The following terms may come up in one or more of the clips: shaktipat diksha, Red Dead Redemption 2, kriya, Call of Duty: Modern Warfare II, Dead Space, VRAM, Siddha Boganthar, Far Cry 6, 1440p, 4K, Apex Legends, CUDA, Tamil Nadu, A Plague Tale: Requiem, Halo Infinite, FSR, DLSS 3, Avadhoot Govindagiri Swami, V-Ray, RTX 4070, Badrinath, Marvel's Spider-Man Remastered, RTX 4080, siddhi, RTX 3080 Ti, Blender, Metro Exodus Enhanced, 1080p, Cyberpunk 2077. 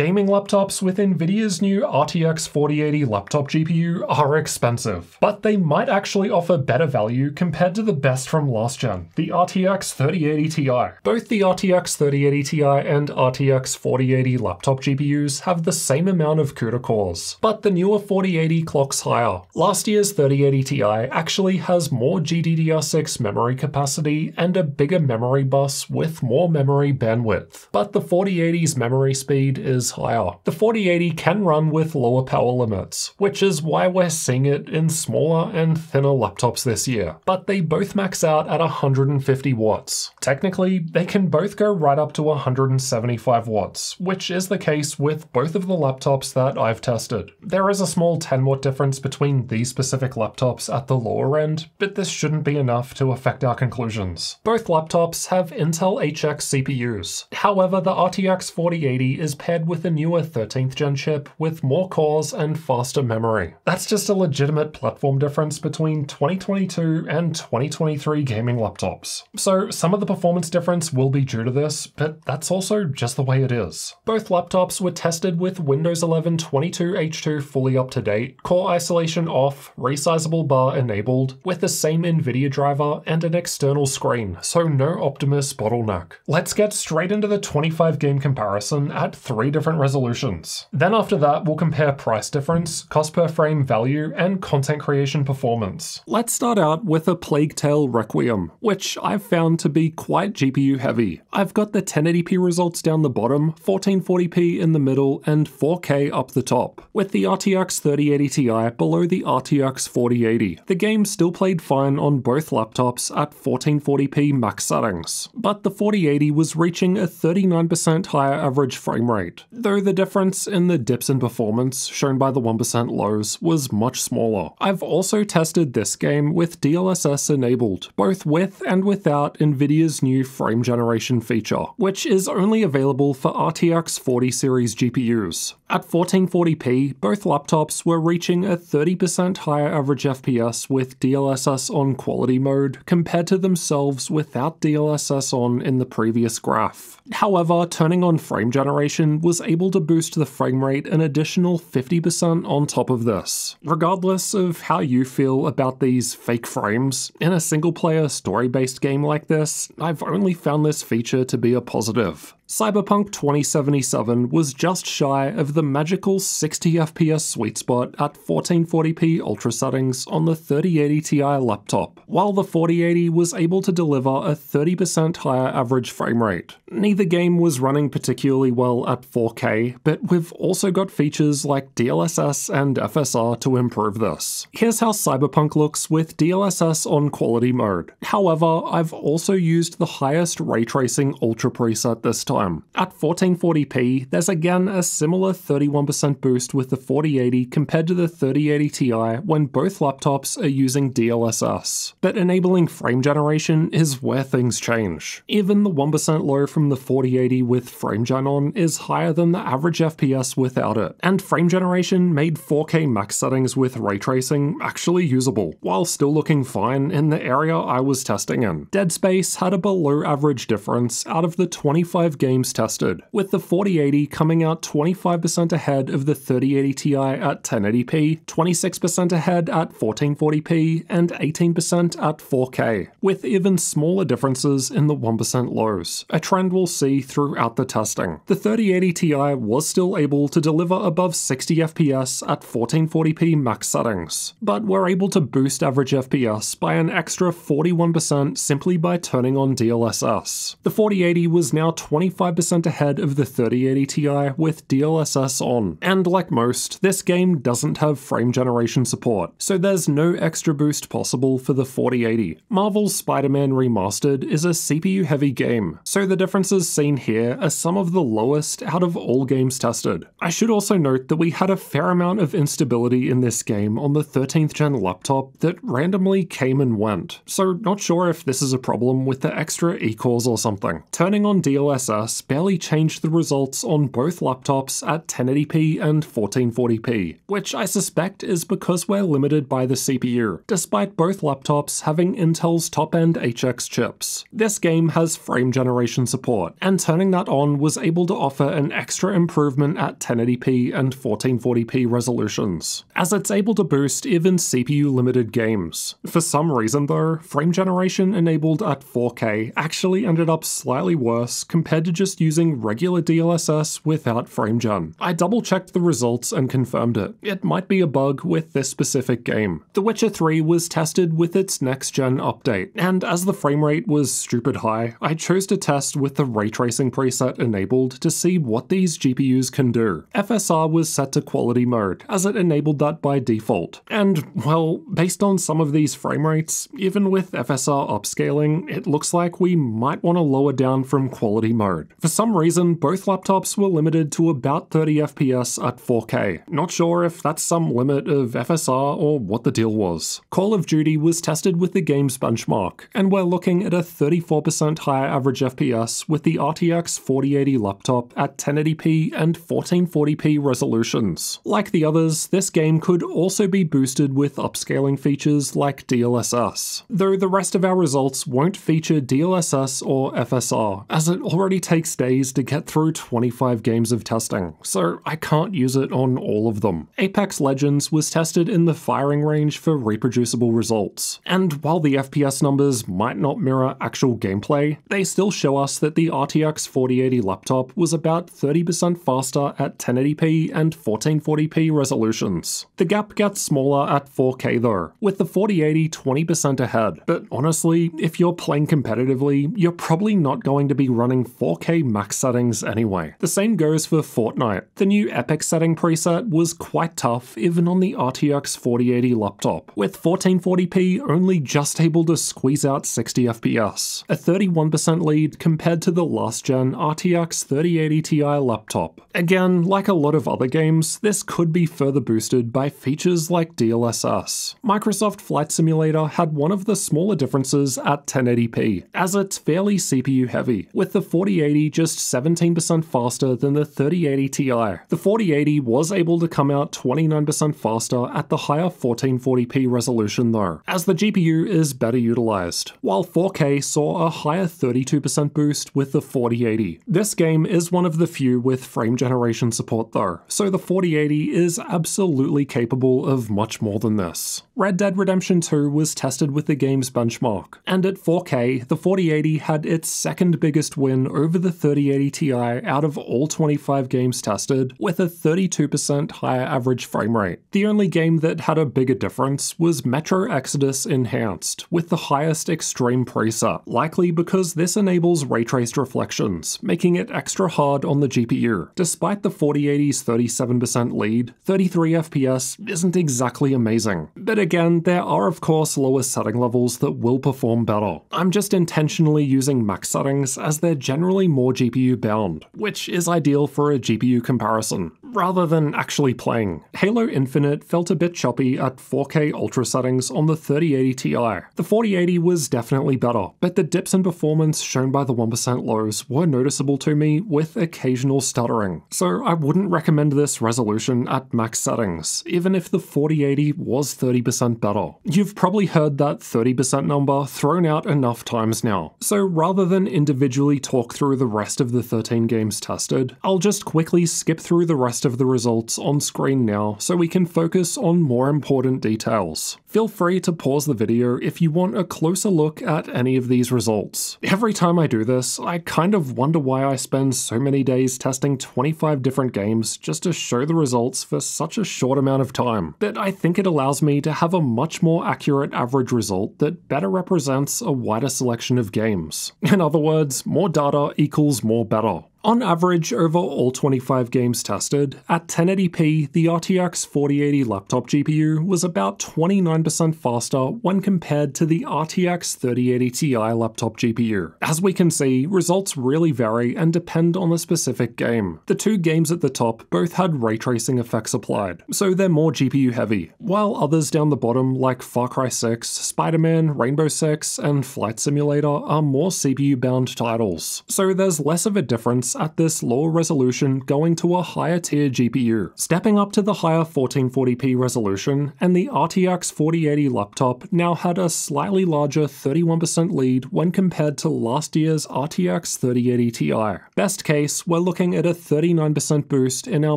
Gaming laptops with Nvidia's new RTX 4080 laptop GPU are expensive, but they might actually offer better value compared to the best from last gen, the RTX 3080 Ti. Both the RTX 3080 Ti and RTX 4080 laptop GPUs have the same amount of CUDA cores, but the newer 4080 clocks higher. Last year's 3080 Ti actually has more GDDR6 memory capacity and a bigger memory bus with more memory bandwidth, but the 4080's memory speed is higher. The 4080 can run with lower power limits, which is why we're seeing it in smaller and thinner laptops this year, but they both max out at 150 watts. Technically, they can both go right up to 175 watts, which is the case with both of the laptops that I've tested. There is a small 10 watt difference between these specific laptops at the lower end, but this shouldn't be enough to affect our conclusions. Both laptops have Intel HX CPUs. However, the RTX 4080 is paired with a newer 13th gen chip with more cores and faster memory. That's just a legitimate platform difference between 2022 and 2023 gaming laptops. So some of the performance difference will be due to this, but that's also just the way it is. Both laptops were tested with Windows 11 22H2 fully up to date, core isolation off, resizable bar enabled, with the same Nvidia driver and an external screen, so no Optimus bottleneck. Let's get straight into the 25 game comparison at 3 different resolutions. Then after that, we'll compare price difference, cost per frame value, and content creation performance. Let's start out with A Plague Tale: Requiem, which I've found to be quite GPU heavy. I've got the 1080p results down the bottom, 1440p in the middle, and 4K up the top, with the RTX 3080 Ti below the RTX 4080. The game still played fine on both laptops at 1440p max settings, but the 4080 was reaching a 39% higher average frame rate, though the difference in the dips in performance, shown by the 1% lows, was much smaller. I've also tested this game with DLSS enabled, both with and without Nvidia's new frame generation feature, which is only available for RTX 40 series GPUs. At 1440p, both laptops were reaching a 30% higher average FPS with DLSS on quality mode compared to themselves without DLSS on in the previous graph. However, turning on frame generation was able to boost the frame rate an additional 50% on top of this. Regardless of how you feel about these fake frames, in a single player story-based game like this, I've only found this feature to be a positive. Cyberpunk 2077 was just shy of the magical 60fps sweet spot at 1440p ultra settings on the 3080 Ti laptop, while the 4080 was able to deliver a 30% higher average frame rate. Neither game was running particularly well at 4K, but we've also got features like DLSS and FSR to improve this. Here's how Cyberpunk looks with DLSS on quality mode. However, I've also used the highest ray tracing ultra preset this time. At 1440p, there's again a similar 31% boost with the 4080 compared to the 3080 Ti when both laptops are using DLSS, but enabling frame generation is where things change. Even the 1% low from the 4080 with frame gen on is higher than the average FPS without it, and frame generation made 4K max settings with ray tracing actually usable, while still looking fine in the area I was testing in. Dead Space had a below average difference out of the 25 games tested, with the 4080 coming out 25% ahead of the 3080 Ti at 1080p, 26% ahead at 1440p, and 18% at 4K, with even smaller differences in the 1% lows, a trend we'll see throughout the testing. The 3080 Ti was still able to deliver above 60fps at 1440p max settings, but we're able to boost average FPS by an extra 41% simply by turning on DLSS. The 4080 was now 25% ahead of the 3080 Ti with DLSS on, and like most, this game doesn't have frame generation support, so there's no extra boost possible for the 4080. Marvel's Spider-Man Remastered is a CPU-heavy game, so the differences seen here are some of the lowest out of all games tested. I should also note that we had a fair amount of instability in this game on the 13th gen laptop that randomly came and went, so not sure if this is a problem with the extra E-cores or something. Turning on DLSS OS barely changed the results on both laptops at 1080p and 1440p, which I suspect is because we're limited by the CPU, despite both laptops having Intel's top-end HX chips. This game has frame generation support, and turning that on was able to offer an extra improvement at 1080p and 1440p resolutions, as it's able to boost even CPU-limited games. For some reason though, frame generation enabled at 4K actually ended up slightly worse compared to just using regular DLSS without frame gen. I double-checked the results and confirmed it. It might be a bug with this specific game. The Witcher 3 was tested with its next-gen update, and as the frame rate was stupid high, I chose to test with the ray tracing preset enabled to see what these GPUs can do. FSR was set to quality mode, as it enabled that by default. And, well, based on some of these frame rates, even with FSR upscaling, it looks like we might want to lower down from quality mode. For some reason, both laptops were limited to about 30 FPS at 4K. Not sure if that's some limit of FSR or what the deal was. Call of Duty was tested with the game's benchmark, and we're looking at a 34% higher average FPS with the RTX 4080 laptop at 1080p and 1440p resolutions. Like the others, this game could also be boosted with upscaling features like DLSS, though the rest of our results won't feature DLSS or FSR, as it already takes days to get through 25 games of testing, so I can't use it on all of them. Apex Legends was tested in the firing range for reproducible results, and while the FPS numbers might not mirror actual gameplay, they still show us that the RTX 4080 laptop was about 30% faster at 1080p and 1440p resolutions. The gap gets smaller at 4K though, with the 4080 20% ahead, but honestly, if you're playing competitively, you're probably not going to be running 4K max settings anyway. The same goes for Fortnite. The new Epic setting preset was quite tough even on the RTX 4080 laptop, with 1440p only just able to squeeze out 60 FPS, a 31% lead compared to the last-gen RTX 3080 Ti laptop. Again, like a lot of other games, this could be further boosted by features like DLSS. Microsoft Flight Simulator had one of the smaller differences at 1080p, as it's fairly CPU heavy, with the 4080 just 17% faster than the 3080 Ti. The 4080 was able to come out 29% faster at the higher 1440p resolution though, as the GPU is better utilized, while 4K saw a higher 32% boost with the 4080. This game is one of the few with frame generation support though, so the 4080 is absolutely capable of much more than this. Red Dead Redemption 2 was tested with the game's benchmark, and at 4K, the 4080 had its second biggest win over the 3080 Ti out of all 25 games tested, with a 32% higher average frame rate. The only game that had a bigger difference was Metro Exodus Enhanced, with the highest extreme preset, likely because this enables ray-traced reflections, making it extra hard on the GPU. Despite the 4080's 37% lead, 33 FPS isn't exactly amazing. But again, there are of course lower setting levels that will perform better. I'm just intentionally using max settings as they're generally more GPU bound, which is ideal for a GPU comparison, rather than actually playing. Halo Infinite felt a bit choppy at 4K ultra settings on the 3080 Ti. The 4080 was definitely better, but the dips in performance shown by the 1% lows were noticeable to me with occasional stuttering, so I wouldn't recommend this resolution at max settings, even if the 4080 was 30% better. You've probably heard that 30% number thrown out enough times now, so rather than individually talk through the rest of the 13 games tested, I'll just quickly skip through the rest of the results on screen now so we can focus on more important details. Feel free to pause the video if you want a closer look at any of these results. Every time I do this, I kind of wonder why I spend so many days testing 25 different games just to show the results for such a short amount of time, but I think it allows me to have a much more accurate average result that better represents a wider selection of games. In other words, more data equals more better. On average, over all 25 games tested, at 1080p, the RTX 4080 laptop GPU was about 29% faster when compared to the RTX 3080 Ti laptop GPU. As we can see, results really vary and depend on the specific game. The two games at the top both had ray tracing effects applied, so they're more GPU heavy, while others down the bottom like Far Cry 6, Spider-Man, Rainbow Six, and Flight Simulator are more CPU-bound titles, so there's less of a difference at this lower resolution going to a higher tier GPU. Stepping up to the higher 1440p resolution, and the RTX 4080 laptop now had a slightly larger 31% lead when compared to last year's RTX 3080 Ti. Best case, we're looking at a 39% boost in our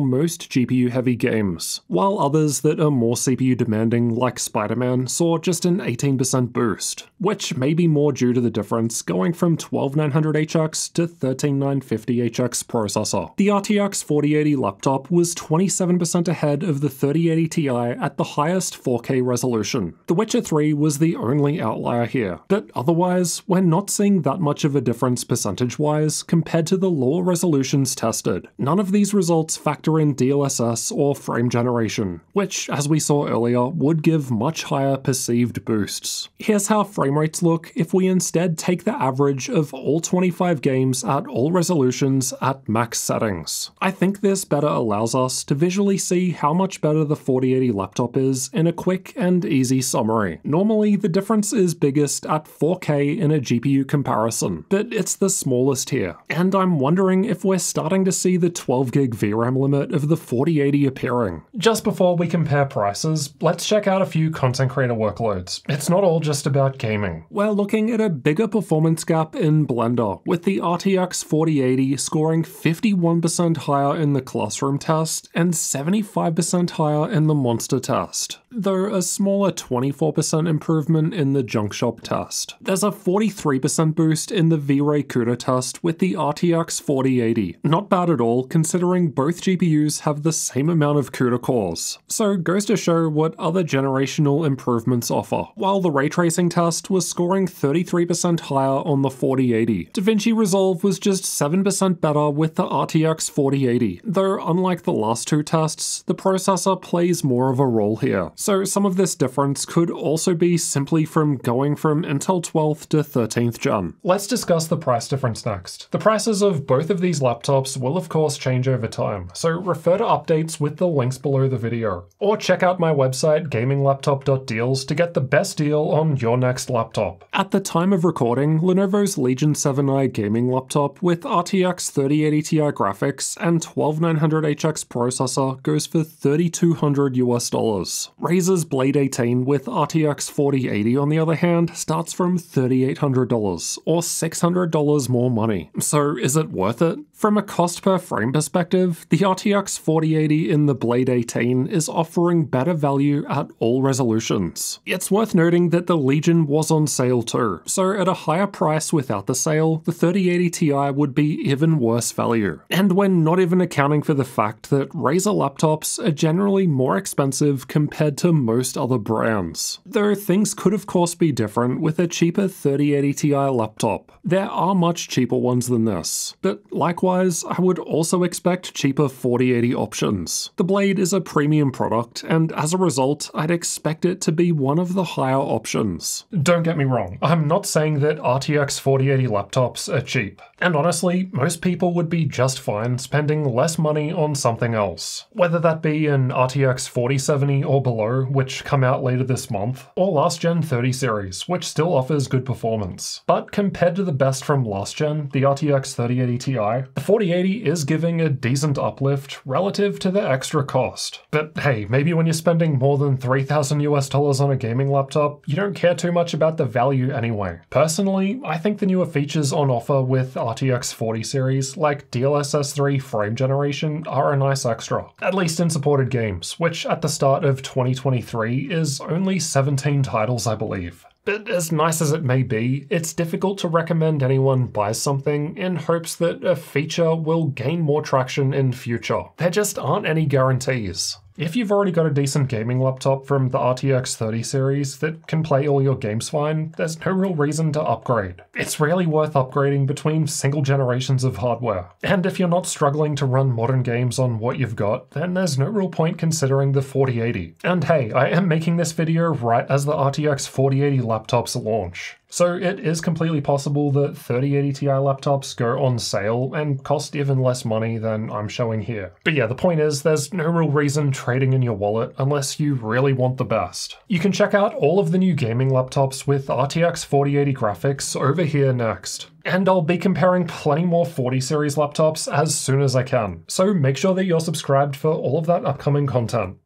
most GPU heavy games, while others that are more CPU demanding like Spider-Man saw just an 18% boost, which may be more due to the difference going from 12900HX to 13950HX processor. The RTX 4080 laptop was 27% ahead of the 3080 Ti at the highest 4K resolution. The Witcher 3 was the only outlier here, but otherwise, we're not seeing that much of a difference percentage-wise compared to the lower resolutions tested. None of these results factor in DLSS or frame generation, which, as we saw earlier, would give much higher perceived boosts. Here's how frame rates look if we instead take the average of all 25 games at all resolutions at max settings. I think this better allows us to visually see how much better the 4080 laptop is in a quick and easy summary. Normally, the difference is biggest at 4K in a GPU comparison, but it's the smallest here. And I'm wondering if we're starting to see the 12GB VRAM limit of the 4080 appearing. Just before we compare prices, let's check out a few content creator workloads. It's not all just about gaming. We're looking at a bigger performance gap in Blender, with the RTX 4080 scoring 51% higher in the classroom test and 75% higher in the monster test, though a smaller 24% improvement in the junk shop test. There's a 43% boost in the V-Ray CUDA test with the RTX 4080. Not bad at all, considering both GPUs have the same amount of CUDA cores. So goes to show what other generational improvements offer. While the ray tracing test was scoring 33% higher on the 4080, DaVinci Resolve was just 7% better with the RTX 4080, though unlike the last two tests, the processor plays more of a role here. So some of this difference could also be simply from going from Intel 12th to 13th gen. Let's discuss the price difference next. The prices of both of these laptops will of course change over time, so refer to updates with the links below the video, or check out my website gaminglaptop.deals to get the best deal on your next laptop. At the time of recording, Lenovo's Legion 7i gaming laptop with RTX 3080 Ti graphics and 12900HX processor goes for $3,200 US. Razer's Blade 18 with RTX 4080 on the other hand starts from $3,800, or $600 more money. So is it worth it? From a cost per frame perspective, the RTX 4080 in the Blade 18 is offering better value at all resolutions. It's worth noting that the Legion was on sale too, so at a higher price without the sale, the 3080 Ti would be even worse value. And when not even accounting for the fact that Razer laptops are generally more expensive compared to most other brands. Though things could of course be different with a cheaper 3080 Ti laptop. There are much cheaper ones than this, but likewise I would also expect cheaper 4080 options. The Blade is a premium product, and as a result I'd expect it to be one of the higher options. Don't get me wrong, I'm not saying that RTX 4080 laptops are cheap, and honestly most people would be just fine spending less money on something else. Whether that be an RTX 4070 or below, which come out later this month, or last gen 30 series, which still offers good performance. But compared to the best from last gen, the RTX 3080 Ti, the 4080 is giving a decent uplift relative to the extra cost. But hey, maybe when you're spending more than $3,000 US on a gaming laptop, you don't care too much about the value anyway. Personally, I think the newer features on offer with RTX 40 series like DLSS 3 frame generation are a nice extra, at least in supported games, which at the start of 2023 is only 17 titles I believe. But as nice as it may be, it's difficult to recommend anyone buys something in hopes that a feature will gain more traction in future. There just aren't any guarantees. If you've already got a decent gaming laptop from the RTX 30 series that can play all your games fine, there's no real reason to upgrade. It's rarely worth upgrading between single generations of hardware. And if you're not struggling to run modern games on what you've got, then there's no real point considering the 4080. And hey, I am making this video right as the RTX 4080 laptops launch. So it is completely possible that 3080 Ti laptops go on sale and cost even less money than I'm showing here. But yeah, the point is there's no real reason trading in your wallet unless you really want the best. You can check out all of the new gaming laptops with RTX 4080 graphics over here next. And I'll be comparing plenty more 40 series laptops as soon as I can. So make sure that you're subscribed for all of that upcoming content.